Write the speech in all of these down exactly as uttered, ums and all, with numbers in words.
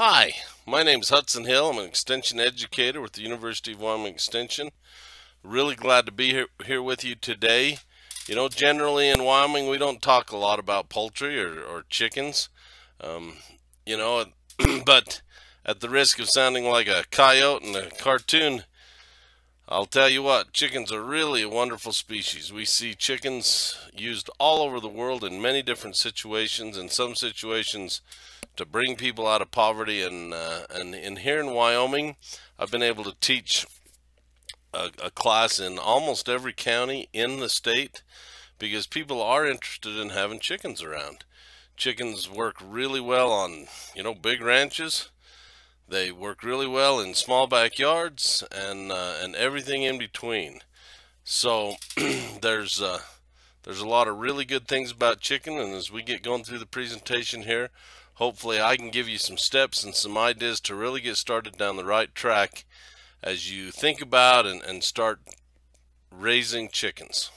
Hi, my name is Hudson Hill. I'm an extension educator with the University of Wyoming Extension. Really glad to be here, here with you today. You know, generally in Wyoming, we don't talk a lot about poultry or, or chickens, um, you know, but at the risk of sounding like a coyote in a cartoon, I'll tell you what, chickens are really a wonderful species. We see chickens used all over the world in many different situations, in some situations to bring people out of poverty. And, uh, and, and here in Wyoming, I've been able to teach a, a class in almost every county in the state because people are interested in having chickens around. Chickens work really well on, you know, big ranches. They work really well in small backyards and uh, and everything in between. So there's uh, there's a lot of really good things about chicken. And as we get going through the presentation here, hopefully I can give you some steps and some ideas to really get started down the right track as you think about and, and start raising chickens.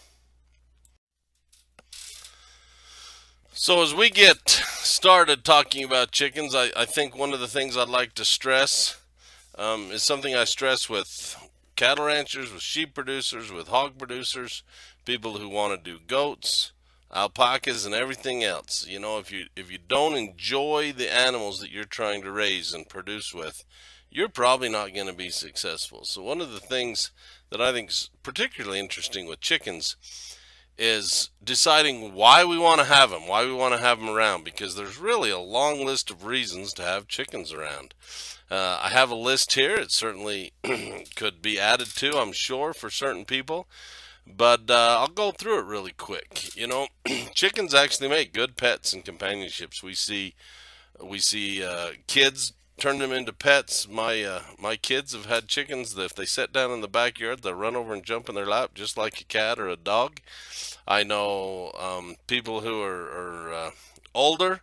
So as we get started talking about chickens, I, I think one of the things I'd like to stress um, is something I stress with cattle ranchers, with sheep producers, with hog producers, people who want to do goats, alpacas, and everything else. You know, if you, if you don't enjoy the animals that you're trying to raise and produce with, you're probably not going to be successful. So one of the things that I think is particularly interesting with chickens is deciding why we want to have them, why we want to have them around, because there's really a long list of reasons to have chickens around. Uh, I have a list here. It certainly could be added to, I'm sure, for certain people, but uh, I'll go through it really quick. You know, chickens actually make good pets and companionships. We see, we see uh, kids turn them into pets. My uh, my kids have had chickens that if they sit down in the backyard, they'll run over and jump in their lap just like a cat or a dog. I know um, people who are, are uh, older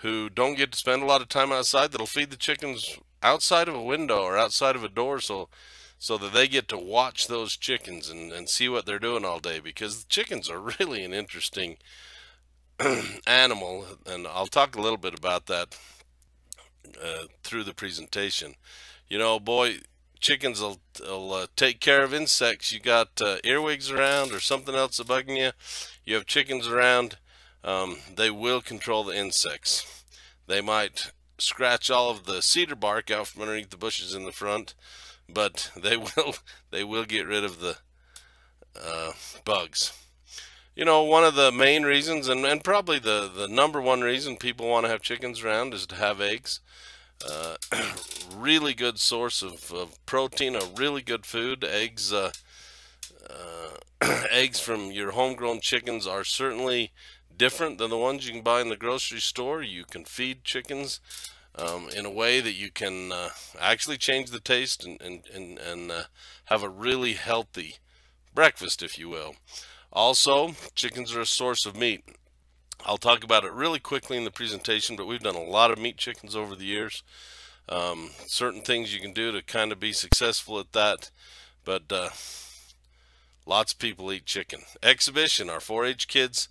who don't get to spend a lot of time outside that'll feed the chickens outside of a window or outside of a door so so that they get to watch those chickens and, and see what they're doing all day, because the chickens are really an interesting animal, and I'll talk a little bit about that Uh, through the presentation. You know, boy, chickens will, will uh, take care of insects. You got uh, earwigs around or something else bugging you, you have chickens around, um, they will control the insects. They might scratch all of the cedar bark out from underneath the bushes in the front, but they will they will get rid of the uh, bugs. You know, one of the main reasons, and, and probably the, the number one reason people want to have chickens around, is to have eggs. Uh, really good source of, of protein, a really good food. Eggs uh, uh, eggs from your homegrown chickens are certainly different than the ones you can buy in the grocery store. You can feed chickens um, in a way that you can uh, actually change the taste and, and, and, and uh, have a really healthy breakfast, if you will. Also, chickens are a source of meat. I'll talk about it really quickly in the presentation, but we've done a lot of meat chickens over the years. Um, certain things you can do to kind of be successful at that, but uh, lots of people eat chicken. Exhibition, our four H kids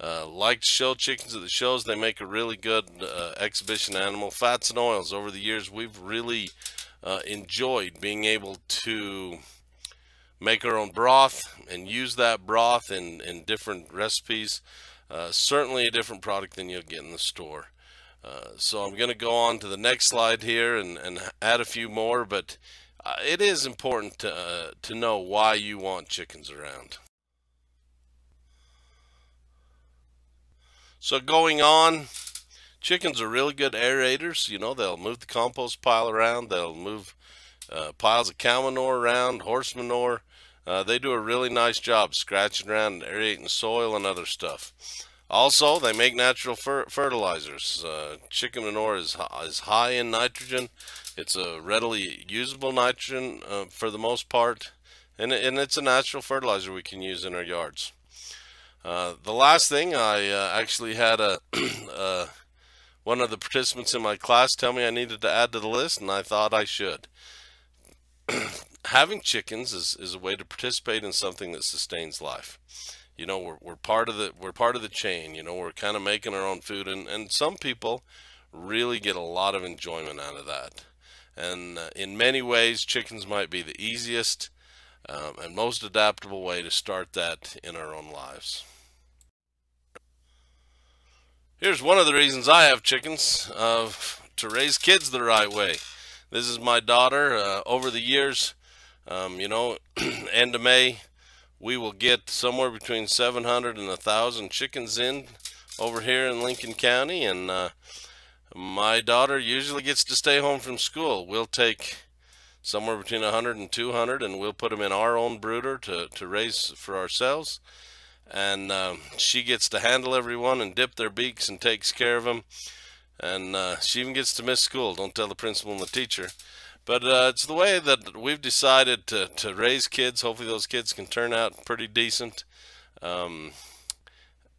uh, like to show chickens at the shows. They make a really good uh, exhibition animal. Fats and oils, over the years we've really uh, enjoyed being able to make our own broth and use that broth in, in different recipes. Uh, certainly a different product than you'll get in the store. Uh, so I'm going to go on to the next slide here and, and add a few more, but uh, it is important to, uh, to know why you want chickens around. So going on, chickens are really good aerators. You know, they'll move the compost pile around, they'll move Uh, piles of cow manure around, horse manure. Uh, they do a really nice job scratching around and aerating soil and other stuff. Also, they make natural fer fertilizers. Uh, chicken manure is, is high in nitrogen. It's a readily usable nitrogen uh, for the most part, and, and it's a natural fertilizer we can use in our yards. Uh, the last thing, I uh, actually had a uh, one of the participants in my class tell me I needed to add to the list, and I thought I should. Having chickens is, is a way to participate in something that sustains life. You know, we're, we're part of the we're part of the chain. You know, we're kind of making our own food, and, and some people really get a lot of enjoyment out of that. And uh, in many ways, chickens might be the easiest um, and most adaptable way to start that in our own lives. Here's one of the reasons I have chickens, uh, to raise kids the right way. This is my daughter. Uh, over the years, um, you know, end of May, we will get somewhere between seven hundred and one thousand chickens in over here in Lincoln County. And uh, my daughter usually gets to stay home from school. We'll take somewhere between one hundred and two hundred, and we'll put them in our own brooder to, to raise for ourselves. And uh, she gets to handle everyone and dip their beaks and takes care of them. And uh, she even gets to miss school. Don't tell the principal and the teacher. But uh, it's the way that we've decided to, to raise kids. Hopefully those kids can turn out pretty decent. Um,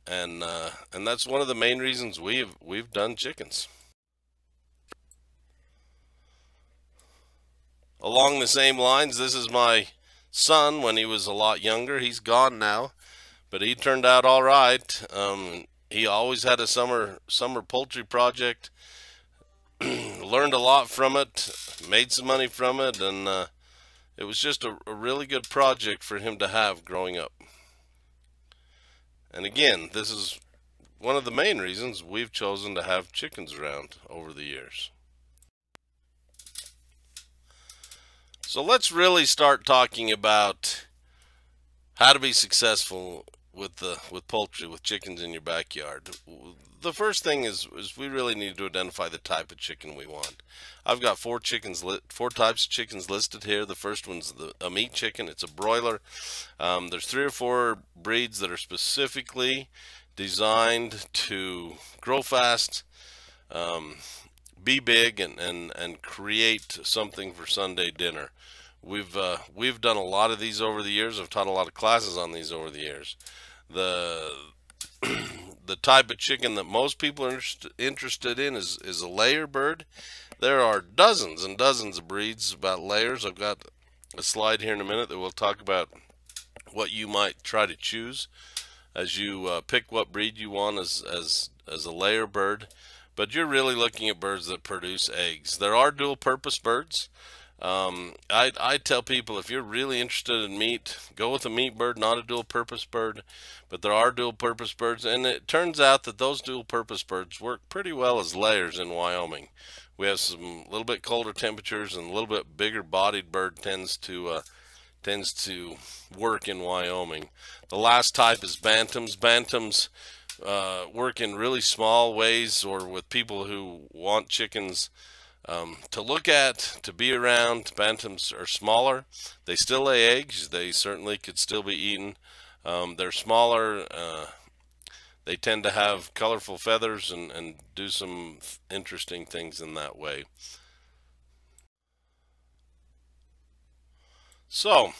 and uh, and that's one of the main reasons we've, we've done chickens. Along the same lines, this is my son when he was a lot younger. He's gone now, but he turned out all right. Um, he always had a summer summer poultry project. Learned a lot from it, made some money from it, and uh, it was just a, a really good project for him to have growing up. And again, this is one of the main reasons we've chosen to have chickens around over the years. So let's really start talking about how to be successful with the with poultry, with chickens in your backyard. The first thing is, is we really need to identify the type of chicken we want. I've got four chickens, li four types of chickens listed here. The first one's the, a meat chicken. It's a broiler. Um, there's three or four breeds that are specifically designed to grow fast, um, be big, and, and, and create something for Sunday dinner. We've, uh, we've done a lot of these over the years. I've taught a lot of classes on these over the years. The, the type of chicken that most people are interested in is, is a layer bird. There are dozens and dozens of breeds about layers. I've got a slide here in a minute that we'll talk about what you might try to choose as you uh, pick what breed you want as, as, as a layer bird. But you're really looking at birds that produce eggs. There are dual-purpose birds. Um, I, I tell people, if you're really interested in meat, go with a meat bird, not a dual purpose bird, but there are dual purpose birds. And it turns out that those dual purpose birds work pretty well as layers in Wyoming. We have some little bit colder temperatures, and a little bit bigger bodied bird tends to, uh, tends to work in Wyoming. The last type is bantams. Bantams, uh, work in really small ways, or with people who want chickens Um, to look at, to be around. Bantams are smaller. They still lay eggs. They certainly could still be eaten. Um, they're smaller. Uh, they tend to have colorful feathers and, and do some interesting things in that way. So,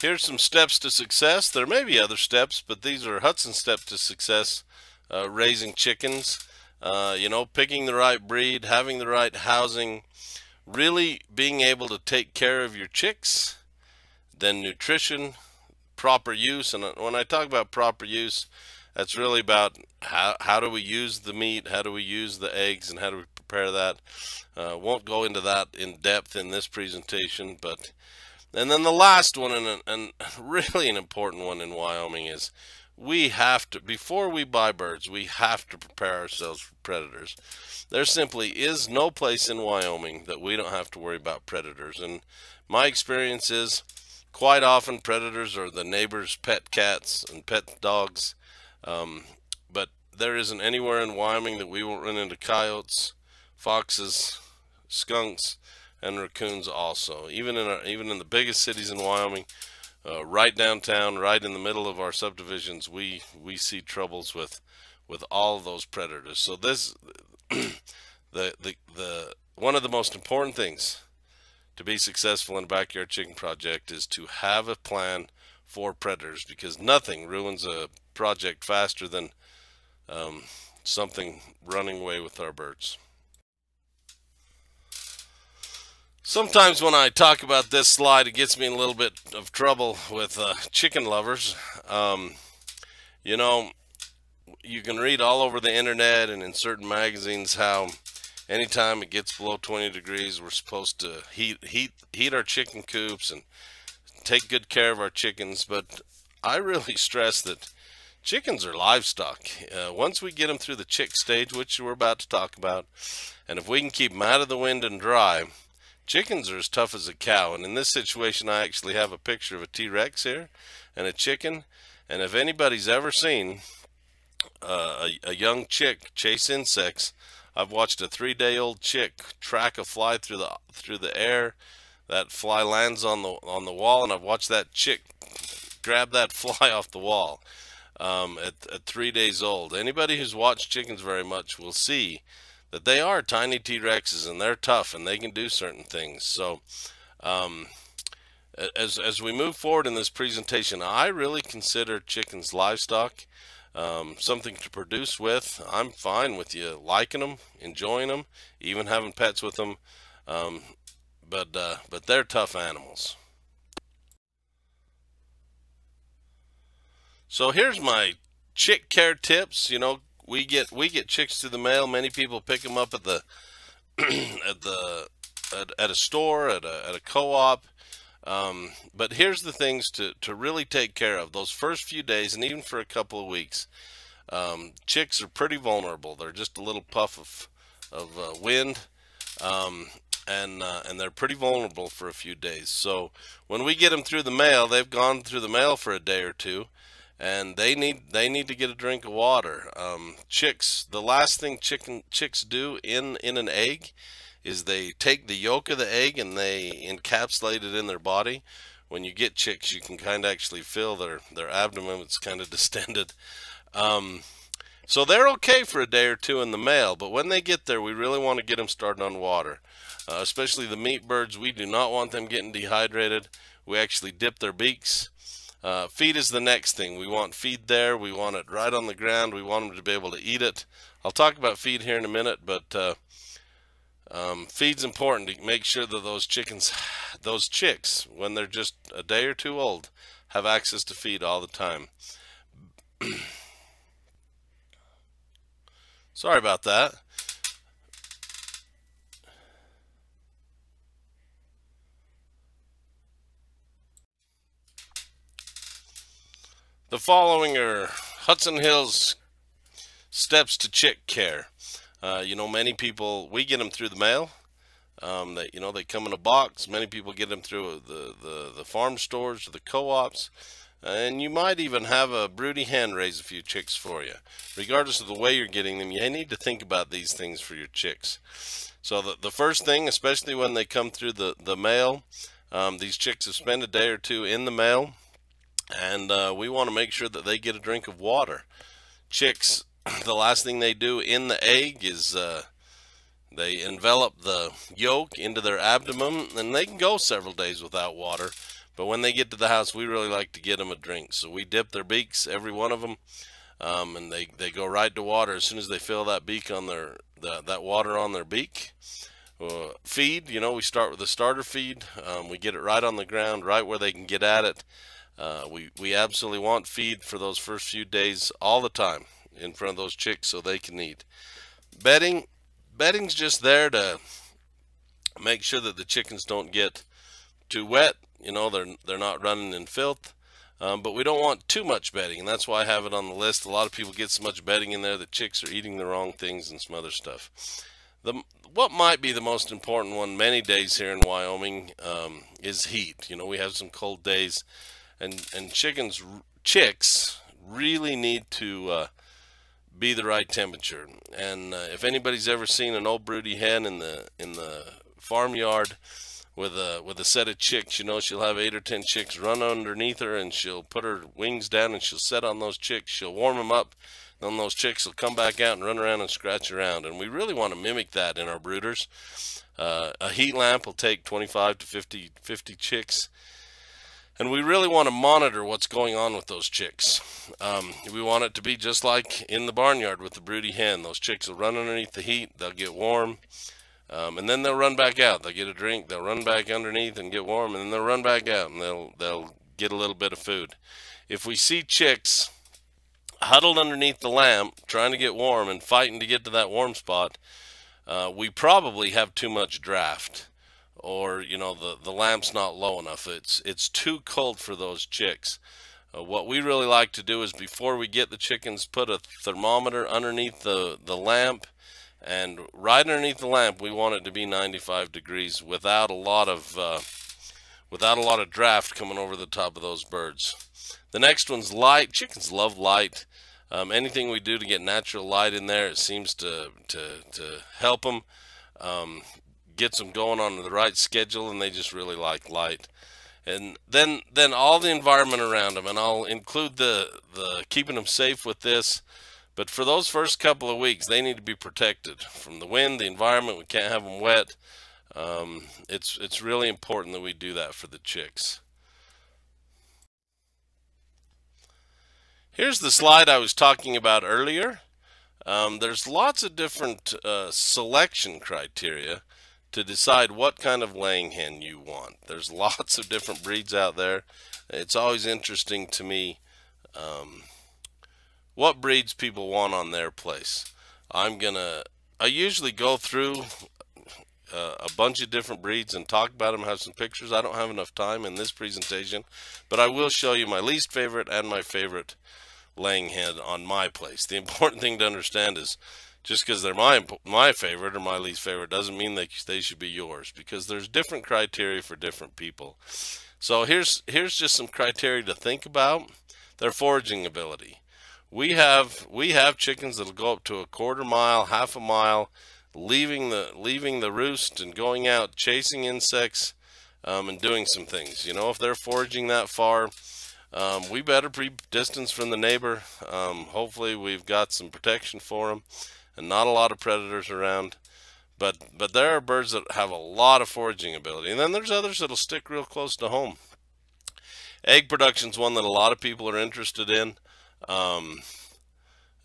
here's some steps to success. There may be other steps, but these are Hudson steps to success uh, raising chickens. Uh, you know, picking the right breed, having the right housing, really being able to take care of your chicks, then nutrition, proper use. And when I talk about proper use, that's really about how, how do we use the meat, how do we use the eggs, and how do we prepare that. Uh, won't go into that in depth in this presentation, but, and then the last one, and, and really an important one in Wyoming, is we have to, before we buy birds, we have to prepare ourselves for predators. There simply is no place in Wyoming that we don't have to worry about predators. And my experience is, quite often predators are the neighbor's pet cats and pet dogs. Um, but there isn't anywhere in Wyoming that we won't run into coyotes, foxes, skunks, and raccoons also. Even in our, even in the biggest cities in Wyoming, Uh, right downtown, right in the middle of our subdivisions, we we see troubles with with all of those predators. So this the the the one of the most important things to be successful in a backyard chicken project is to have a plan for predators, because nothing ruins a project faster than um, something running away with our birds. Sometimes when I talk about this slide, it gets me in a little bit of trouble with uh, chicken lovers. Um, you know, you can read all over the internet and in certain magazines how anytime it gets below twenty degrees, we're supposed to heat heat heat our chicken coops and take good care of our chickens. But I really stress that chickens are livestock. Uh, once we get them through the chick stage, which we're about to talk about, and if we can keep them out of the wind and dry, chickens are as tough as a cow. And in this situation, I actually have a picture of a T-Rex here and a chicken. And if anybody's ever seen uh, a, a young chick chase insects, I've watched a three-day-old chick track a fly through the through the air. That fly lands on the on the wall, and I've watched that chick grab that fly off the wall um, at, at three days old. Anybody who's watched chickens very much will see that they are tiny T-Rexes, and they're tough, and they can do certain things. So um, as, as we move forward in this presentation, I really consider chickens livestock, um, something to produce with. I'm fine with you liking them, enjoying them, even having pets with them. Um, But, uh, but they're tough animals. So here's my chick care tips. You know, we get, we get chicks through the mail. Many people pick them up at the, at the, at, at a store, at a, at a co-op. Um, but here's the things to, to really take care of those first few days. And even for a couple of weeks, um, chicks are pretty vulnerable. They're just a little puff of, of, uh, wind. Um, and uh, and they're pretty vulnerable for a few days. So when we get them through the mail, they've gone through the mail for a day or two, and they need they need to get a drink of water. Um, chicks, the last thing chicken chicks do in in an egg is they take the yolk of the egg and they encapsulate it in their body. When you get chicks, you can kind of actually feel their their abdomen. It's kind of distended. Um, so they're okay for a day or two in the mail, but when they get there, we really want to get them started on water. Uh, especially the meat birds, we do not want them getting dehydrated. We actually dip their beaks. Uh, feed is the next thing. We want feed there. We want it right on the ground. We want them to be able to eat it. I'll talk about feed here in a minute, but uh, um, feed's important to make sure that those chickens, those chicks, when they're just a day or two old, have access to feed all the time. Sorry about that. The following are Hudson Hill's steps to chick care. Uh, you know, many people, we get them through the mail. Um, that you know, they come in a box. Many people get them through the, the, the farm stores or the co-ops. And you might even have a broody hen raise a few chicks for you. Regardless of the way you're getting them, you need to think about these things for your chicks. So the, the first thing, especially when they come through the, the mail, um, these chicks have spent a day or two in the mail. And uh, we want to make sure that they get a drink of water. Chicks, the last thing they do in the egg is uh, they envelop the yolk into their abdomen, and they can go several days without water. But when they get to the house, we really like to get them a drink. So we dip their beaks, every one of them, um, and they, they go right to water as soon as they feel that beak on their the, that water on their beak. Uh, feed, you know, we start with the starter feed. Um, we get it right on the ground, right where they can get at it. Uh, we, we absolutely want feed for those first few days all the time in front of those chicks so they can eat. Bedding, bedding's just there to make sure that the chickens don't get too wet. You know, they're, they're not running in filth, um, but we don't want too much bedding, and that's why I have it on the list. A lot of people get so much bedding in there that chicks are eating the wrong things and some other stuff. The, what might be the most important one many days here in Wyoming um, is heat. You know, we have some cold days. And, and chickens, chicks really need to uh, be the right temperature. And uh, if anybody's ever seen an old broody hen in the in the farmyard with a with a set of chicks, you know she'll have eight or ten chicks run underneath her, and she'll put her wings down and she'll sit on those chicks. She'll warm them up, and then those chicks will come back out and run around and scratch around. And we really want to mimic that in our brooders. Uh, a heat lamp will take twenty-five to fifty chicks. And we really want to monitor what's going on with those chicks. Um, we want it to be just like in the barnyard with the broody hen. Those chicks will run underneath the heat, they'll get warm, um, and then they'll run back out. They'll get a drink, they'll run back underneath and get warm, and then they'll run back out and they'll, they'll get a little bit of food. If we see chicks huddled underneath the lamp, trying to get warm and fighting to get to that warm spot, uh, we probably have too much draft, or, you know, the, the lamp's not low enough. It's, it's too cold for those chicks. Uh, what we really like to do is, before we get the chickens, put a thermometer underneath the, the lamp, and right underneath the lamp, we want it to be ninety-five degrees without a lot of, uh, without a lot of draft coming over the top of those birds. The next one's light. Chickens love light. Um, anything we do to get natural light in there, it seems to, to, to help them, um, gets them going on the right schedule, and they just really like light. And then, then all the environment around them, and I'll include the, the keeping them safe with this, but for those first couple of weeks, they need to be protected from the wind, the environment. We can't have them wet. Um, it's, it's really important that we do that for the chicks. Here's the slide I was talking about earlier. Um, there's lots of different uh, selection criteria to decide what kind of laying hen you want. There's lots of different breeds out there. It's always interesting to me um, what breeds people want on their place. I'm gonna, I usually go through Uh, a bunch of different breeds and talk about them, have some pictures. I don't have enough time in this presentation, but I will show you my least favorite and my favorite laying hen on my place. The important thing to understand is, just because they're my my favorite or my least favorite doesn't mean that they, they should be yours, because there's different criteria for different people. So here's here's just some criteria to think about. Their foraging ability. We have we have chickens that'll go up to a quarter mile, half a mile, leaving the leaving the roost and going out chasing insects, um, and doing some things. You know, if they're foraging that far, um, we better be distance from the neighbor. Um, hopefully we've got some protection for them and not a lot of predators around, but but there are birds that have a lot of foraging ability, and then there's others that'll stick real close to home. Egg production's one that a lot of people are interested in. um,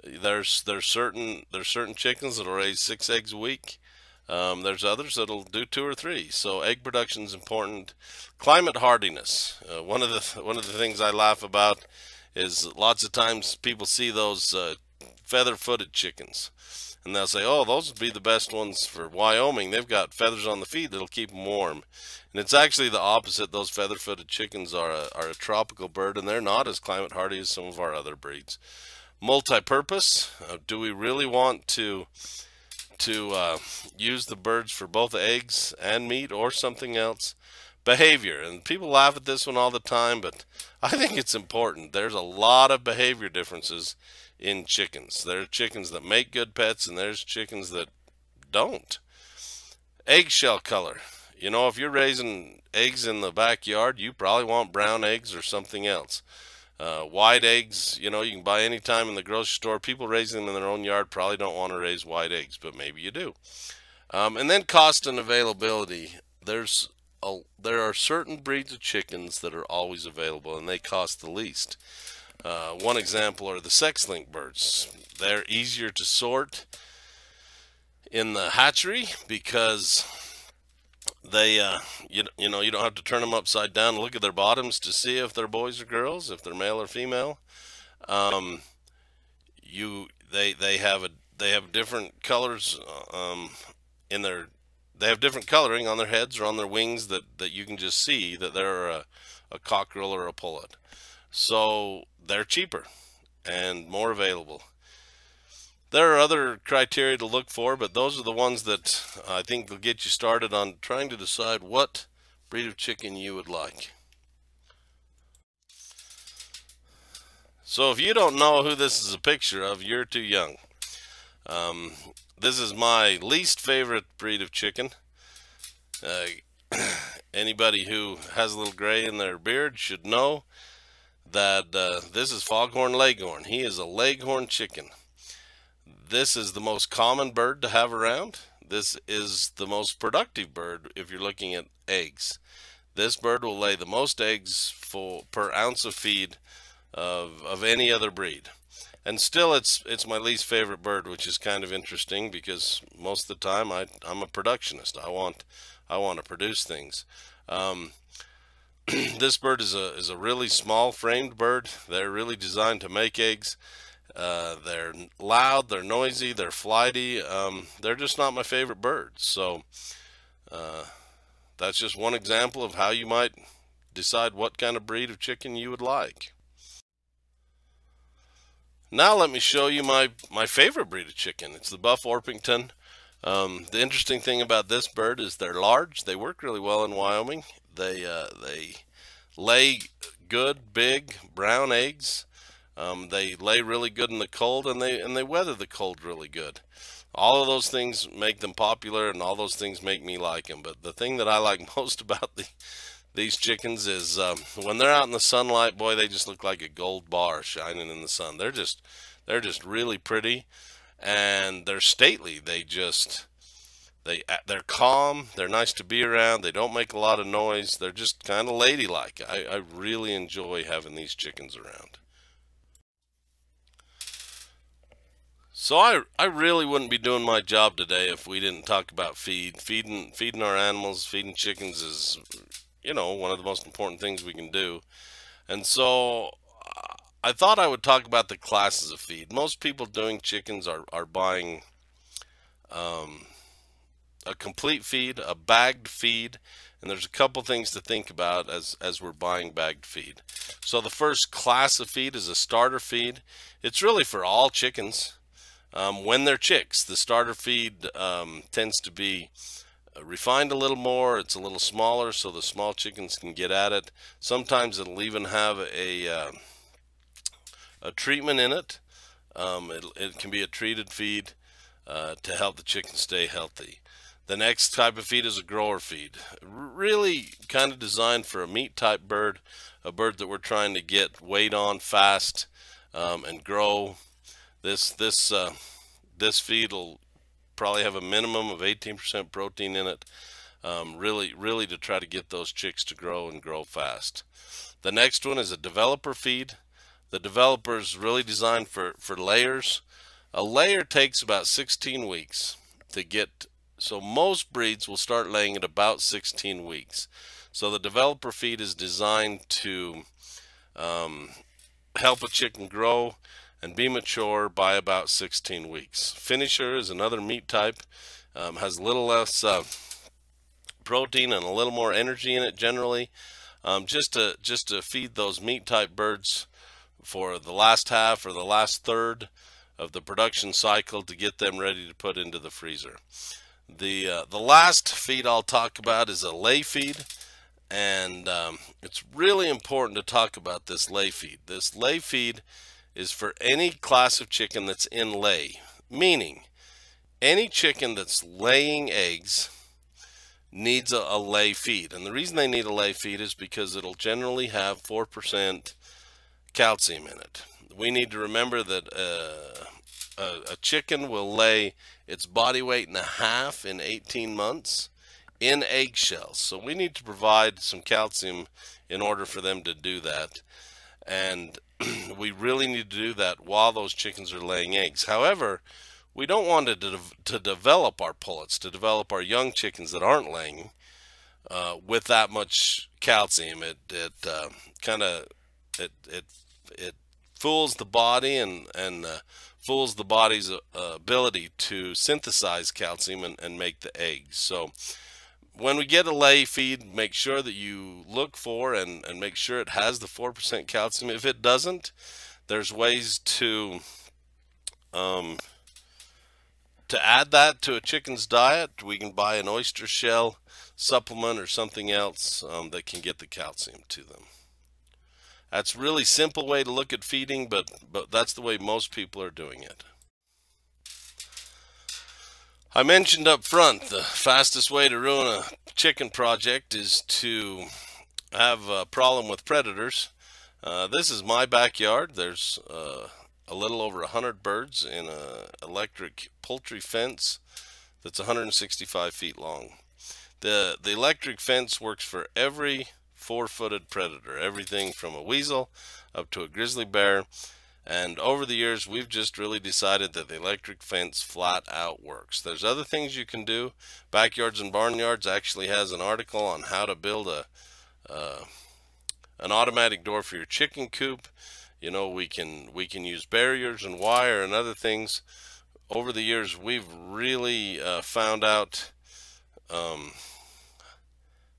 There's there's certain there's certain chickens that'll raise six eggs a week. Um, there's others that'll do two or three. So egg production is important. Climate hardiness. Uh, one of the one of the things I laugh about is lots of times people see those uh, feather-footed chickens, and they'll say, "Oh, those would be the best ones for Wyoming. They've got feathers on the feet that'll keep them warm." And it's actually the opposite. Those feather-footed chickens are a, are a tropical bird, and they're not as climate hardy as some of our other breeds. Multi-purpose. Uh, do we really want to to uh, use the birds for both eggs and meat, or something else? Behavior, and people laugh at this one all the time, but I think it's important. There's a lot of behavior differences in chickens. There are chickens that make good pets, and there's chickens that don't. Eggshell color. You know, if you're raising eggs in the backyard, you probably want brown eggs or something else. Uh, white eggs, you know, you can buy any time in the grocery store. People raising them in their own yard probably don't want to raise white eggs, but maybe you do. Um, and then cost and availability. There's a, there are certain breeds of chickens that are always available, and they cost the least. Uh, one example are the sex-linked birds. They're easier to sort in the hatchery because They, uh, you, you know, you don't have to turn them upside down and look at their bottoms to see if they're boys or girls, if they're male or female. Um, you, they, they have a, they have different colors, um, in their, they have different coloring on their heads or on their wings that, that you can just see that they're a, a cockerel or a pullet. So they're cheaper and more available. There are other criteria to look for, but those are the ones that I think will get you started on trying to decide what breed of chicken you would like. So if you don't know who this is a picture of, you're too young. Um, this is my least favorite breed of chicken. Uh, anybody who has a little gray in their beard should know that uh, this is Foghorn Leghorn. He is a leghorn chicken. This is the most common bird to have around. This is the most productive bird if you're looking at eggs. This bird will lay the most eggs for, per ounce of feed of, of any other breed. And still it's, it's my least favorite bird, which is kind of interesting because most of the time I, I'm a productionist. I want, I want to produce things. Um, this bird is a, is a really small framed bird. They're really designed to make eggs. Uh, they're loud, they're noisy, they're flighty. Um, they're just not my favorite birds. So uh, that's just one example of how you might decide what kind of breed of chicken you would like. Now let me show you my, my favorite breed of chicken. It's the Buff Orpington. Um, the interesting thing about this bird is they're large. They work really well in Wyoming. They, uh, they lay good, big, brown eggs. Um, they lay really good in the cold, and they, and they weather the cold really good. All of those things make them popular, and all those things make me like them. But the thing that I like most about the, these chickens is um, when they're out in the sunlight, boy, they just look like a gold bar shining in the sun. They're just, they're just really pretty, and they're stately. They just, they, they're calm. They're nice to be around. They don't make a lot of noise. They're just kind of ladylike. I, I really enjoy having these chickens around. So I, I really wouldn't be doing my job today if we didn't talk about feed. Feeding, feeding our animals, feeding chickens is, you know, one of the most important things we can do. And so I thought I would talk about the classes of feed. Most people doing chickens are, are buying um, a complete feed, a bagged feed. And there's a couple things to think about as, as we're buying bagged feed. So the first class of feed is a starter feed. It's really for all chickens. Um, when they're chicks, the starter feed um, tends to be refined a little more. It's a little smaller, so the small chickens can get at it. Sometimes it'll even have a uh, a treatment in it. Um, it, it can be a treated feed uh, to help the chicken stay healthy. The next type of feed is a grower feed, really kind of designed for a meat type bird, a bird that we're trying to get weight on fast um, and grow. This this uh, this feed will probably have a minimum of eighteen percent protein in it, um, really really to try to get those chicks to grow and grow fast. The next one is a developer feed. The developer is really designed for for layers. A layer takes about sixteen weeks to get, so most breeds will start laying at about sixteen weeks. So the developer feed is designed to um, help a chicken grow and be mature by about sixteen weeks. Finisher is another meat type, um, has a little less uh, protein and a little more energy in it generally, um, just to just to feed those meat type birds for the last half or the last third of the production cycle to get them ready to put into the freezer. The uh, the last feed I'll talk about is a lay feed. And um, it's really important to talk about this lay feed. This lay feed is for any class of chicken that's in lay, meaning any chicken that's laying eggs needs a, a lay feed. And the reason they need a lay feed is because it'll generally have four percent calcium in it. We need to remember that uh, a, a chicken will lay its body weight and a half in eighteen months in eggshells. So we need to provide some calcium in order for them to do that. And we really need to do that while those chickens are laying eggs. However, we don't want to, de to develop our pullets, to develop our young chickens that aren't laying uh, with that much calcium. It, it uh, kind of it, it, it fools the body and, and uh, fools the body's uh, ability to synthesize calcium and, and make the eggs. So when we get a lay feed, make sure that you look for and, and make sure it has the four percent calcium. If it doesn't, there's ways to um, to add that to a chicken's diet. We can buy an oyster shell supplement or something else um, that can get the calcium to them. That's a really simple way to look at feeding, but, but that's the way most people are doing it. I mentioned up front the fastest way to ruin a chicken project is to have a problem with predators. Uh, this is my backyard. There's uh, a little over one hundred birds in an electric poultry fence that's one hundred sixty-five feet long. The, the electric fence works for every four-footed predator, everything from a weasel up to a grizzly bear. And over the years, we've just really decided that the electric fence flat out works. There's other things you can do. Backyards and Barnyards actually has an article on how to build a uh, an automatic door for your chicken coop. You know, we can we can use barriers and wire and other things. Over the years, we've really uh, found out um,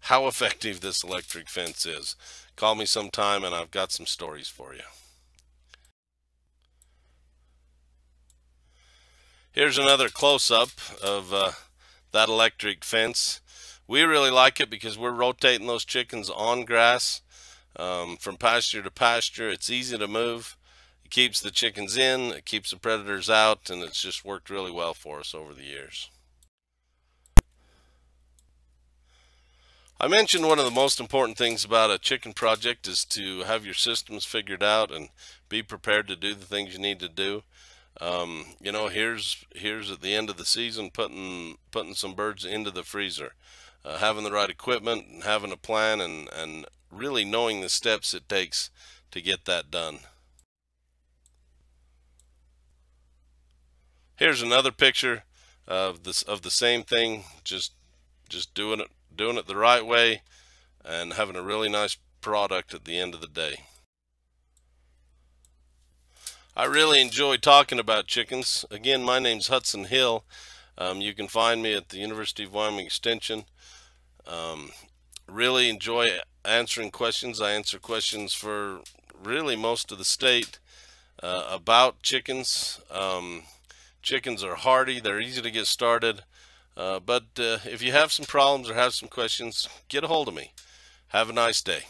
how effective this electric fence is. Call me sometime, and I've got some stories for you. Here's another close-up of uh, that electric fence. We really like it because we're rotating those chickens on grass um, from pasture to pasture. It's easy to move. It keeps the chickens in, it keeps the predators out, and it's just worked really well for us over the years. I mentioned one of the most important things about a chicken project is to have your systems figured out and be prepared to do the things you need to do. Um, you know, here's, here's at the end of the season, putting, putting some birds into the freezer, uh, having the right equipment and having a plan and, and really knowing the steps it takes to get that done. Here's another picture of this, of the same thing, just, just doing it, doing it the right way and having a really nice product at the end of the day. I really enjoy talking about chickens. Again, my name's Hudson Hill. Um, you can find me at the University of Wyoming Extension. Um, really enjoy answering questions. I answer questions for really most of the state uh, about chickens. Um, chickens are hardy. They're easy to get started. Uh, but uh, if you have some problems or have some questions, get a hold of me. Have a nice day.